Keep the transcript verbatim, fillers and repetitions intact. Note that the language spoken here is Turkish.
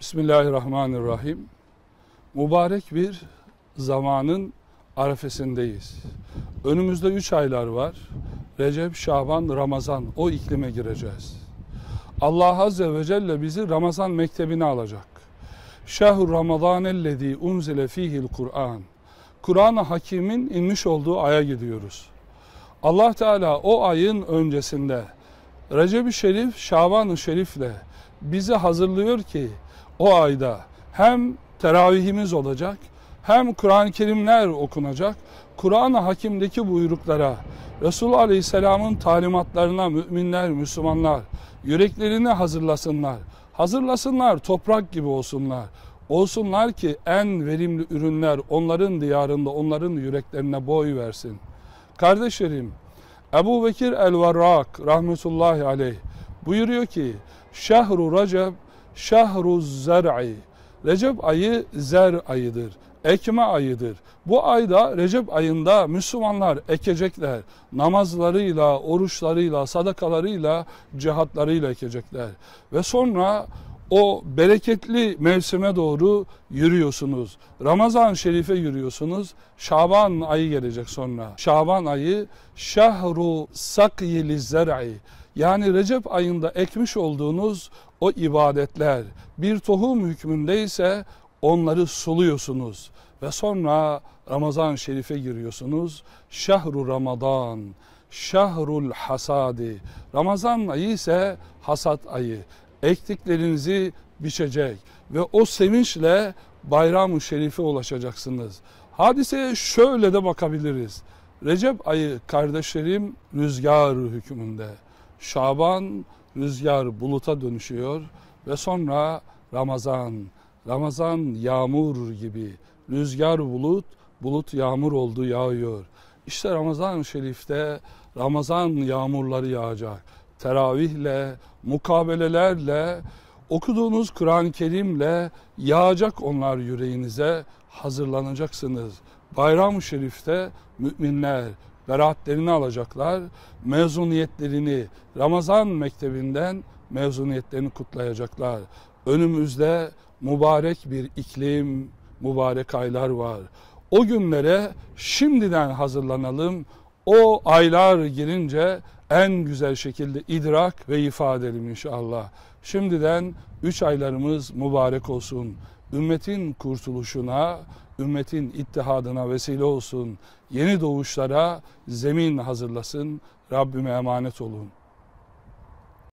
Bismillahirrahmanirrahim. Mübarek bir zamanın arefesindeyiz. Önümüzde üç aylar var. Recep, Şaban, Ramazan. O iklime gireceğiz. Allah Azze ve Celle bizi Ramazan mektebine alacak. Şehr-i Ramazanellezî unzile fîhil Kur'an. Kur'an-ı Hakîm'in inmiş olduğu aya gidiyoruz. Allah Teala o ayın öncesinde Recep-i Şerif, Şaban-ı Şerif'le bizi hazırlıyor ki o ayda hem teravihimiz olacak, hem Kur'an-ı Kerimler okunacak, Kur'an-ı Hakim'deki buyruklara, Resulullah Aleyhisselam'ın talimatlarına müminler, Müslümanlar yüreklerini hazırlasınlar. Hazırlasınlar, toprak gibi olsunlar. Olsunlar ki en verimli ürünler onların diyarında, onların yüreklerine boy versin. Kardeşlerim, Ebu Bekir El-Varrak rahmetullahi aleyh buyuruyor ki, Şehru Recep, Şehru Zer'i. Recep ayı zer ayıdır, ekme ayıdır. Bu ayda, Recep ayında Müslümanlar ekecekler. Namazlarıyla, oruçlarıyla, sadakalarıyla, cihatlarıyla ekecekler. Ve sonra o bereketli mevsime doğru yürüyorsunuz. Ramazan-ı Şerif'e yürüyorsunuz. Şaban ayı gelecek sonra. Şaban ayı şehru sakyili zer'i. Yani Recep ayında ekmiş olduğunuz o ibadetler bir tohum hükmündeyse onları suluyorsunuz. Ve sonra Ramazan-ı Şerif'e giriyorsunuz. Şehru Ramazan. Şehrul hasadi. Ramazan ayı ise hasat ayı. Ektiklerinizi biçecek ve o sevinçle bayram-ı şerife ulaşacaksınız. Hadiseye şöyle de bakabiliriz. Recep ayı kardeşlerim rüzgar hükmünde. Şaban rüzgar buluta dönüşüyor ve sonra Ramazan. Ramazan yağmur gibi. Rüzgar bulut, bulut yağmur oldu yağıyor. İşte Ramazan-ı Şerif'te Ramazan yağmurları yağacak. Teravihle, mukabelelerle, okuduğunuz Kur'an-ı Kerim'le yağacak onlar yüreğinize, hazırlanacaksınız. Bayram-ı Şerif'te müminler beraatlerini alacaklar, mezuniyetlerini Ramazan mektebinden mezuniyetlerini kutlayacaklar. Önümüzde mübarek bir iklim, mübarek aylar var. O günlere şimdiden hazırlanalım. O aylar girince en güzel şekilde idrak ve ifade edelim inşallah. Şimdiden üç aylarımız mübarek olsun. Ümmetin kurtuluşuna, ümmetin ittihadına vesile olsun. Yeni doğuşlara zemin hazırlasın. Rabbime emanet olun.